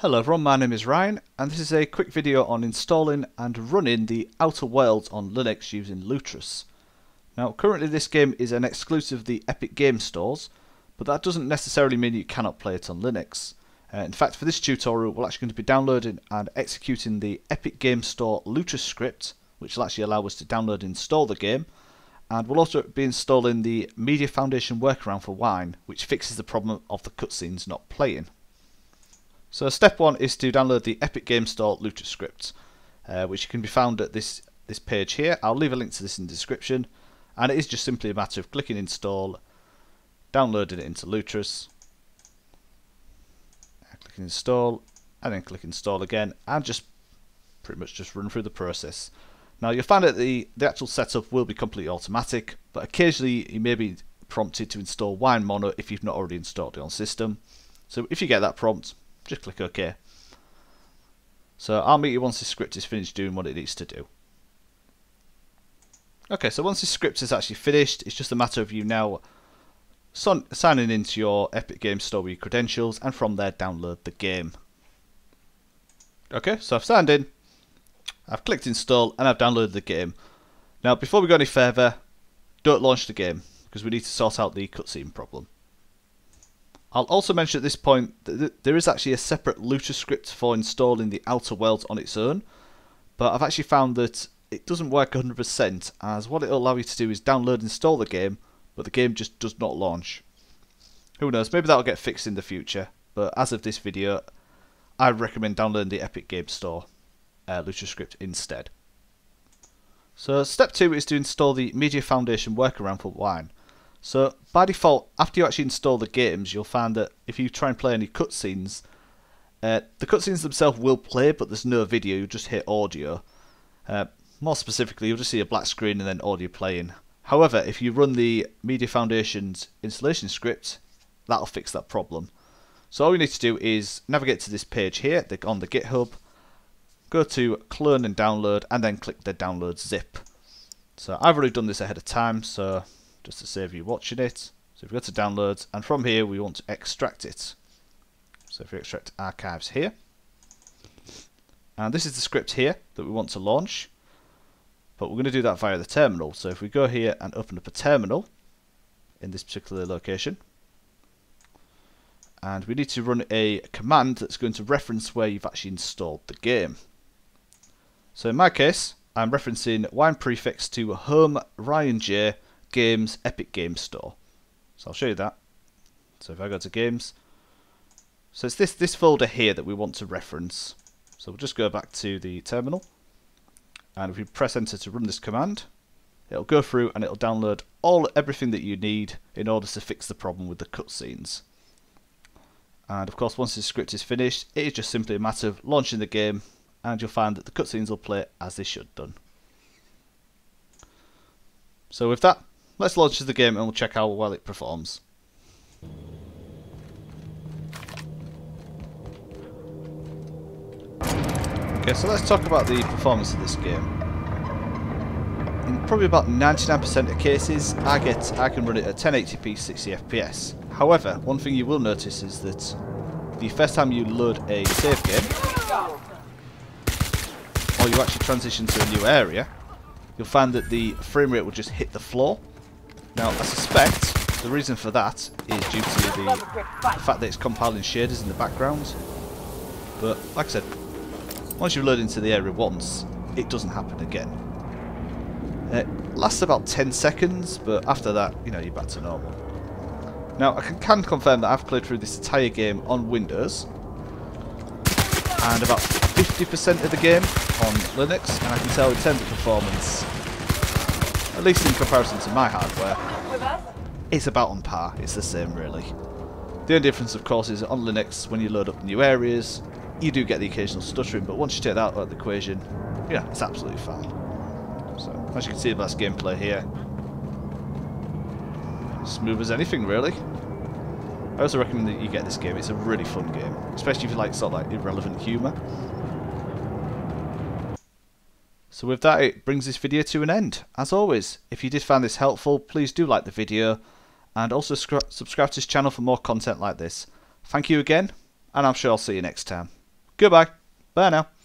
Hello everyone, my name is Ryan and this is a quick video on installing and running The Outer Worlds on Linux using Lutris. Now currently this game is an exclusive of the Epic Games Stores, but that doesn't necessarily mean you cannot play it on Linux. In fact, for this tutorial we're actually going to be downloading and executing the Epic Games Store Lutris script, which will actually allow us to download and install the game, and we'll also be installing the Media Foundation workaround for Wine, which fixes the problem of the cutscenes not playing. So step one is to download the Epic Games Store Lutris script, which can be found at this page here. I'll leave a link to this in the description, and it is just simply a matter of clicking install, downloading it into Lutris, clicking install, and then click install again, and just pretty much just run through the process. Now you'll find that the actual setup will be completely automatic, but occasionally you may be prompted to install Wine Mono if you've not already installed it on system. So if you get that prompt, just click OK. So I'll meet you once this script is finished doing what it needs to do. Okay, so once this script is actually finished, it's just a matter of you now signing into your Epic Games Store with your credentials, and from there download the game. Okay, so I've signed in, I've clicked install, and I've downloaded the game. Now before we go any further, don't launch the game because we need to sort out the cutscene problem. I'll also mention at this point that there is actually a separate Lutris script for installing The Outer Worlds on its own, but I've actually found that it doesn't work 100%, as what it'll allow you to do is download and install the game, but the game just does not launch. Who knows, maybe that'll get fixed in the future, but as of this video, I recommend downloading the Epic Games Store Lutris script instead. So step 2 is to install the Media Foundation workaround for Wine. So by default, after you actually install the games, you'll find that if you try and play any cutscenes, the cutscenes themselves will play, but there's no video, you just hear audio. More specifically, you'll just see a black screen and then audio playing. However, if you run the Media Foundation's installation script, that'll fix that problem. So all you need to do is navigate to this page here on the GitHub, go to clone and download, and then click the download zip. So I've already done this ahead of time, so just to save you watching it. So if we go to downloads, and from here we want to extract it. So if we extract archives here, and this is the script here that we want to launch, but we're going to do that via the terminal. So if we go here and open up a terminal in this particular location, and we need to run a command that's going to reference where you've actually installed the game. So in my case, I'm referencing wine prefix to home Ryan J Games Epic Games Store. So I'll show you that. So if I go to games, so it's this folder here that we want to reference. So we'll just go back to the terminal, and if we press enter to run this command, it'll go through and it'll download everything that you need in order to fix the problem with the cutscenes. And of course, once this script is finished, it is just simply a matter of launching the game, and you'll find that the cutscenes will play as they should done. So with that, let's launch the game and we'll check how well it performs. Okay, so let's talk about the performance of this game. In probably about 99% of cases, I can run it at 1080p 60fps. However, one thing you will notice is that the first time you load a save game, or you actually transition to a new area, you'll find that the frame rate will just hit the floor. Now, I suspect the reason for that is due to the fact that it's compiling shaders in the background. But, like I said, once you've loaded into the area once, it doesn't happen again. It lasts about 10 seconds, but after that, you know, you're back to normal. Now, I can confirm that I've played through this entire game on Windows, and about 50% of the game on Linux, and I can tell in terms of performance, at least in comparison to my hardware, it's about on par, it's the same really. The only difference of course is on Linux, when you load up new areas, you do get the occasional stuttering, but once you take that out of the equation, yeah, it's absolutely fine. So, as you can see, that's gameplay here. Smooth as anything really. I also recommend that you get this game, it's a really fun game, especially if you like sort of like irrelevant humour. So with that, it brings this video to an end. As always, if you did find this helpful, please do like the video and also subscribe to this channel for more content like this. Thank you again, and I'm sure I'll see you next time. Goodbye. Bye now.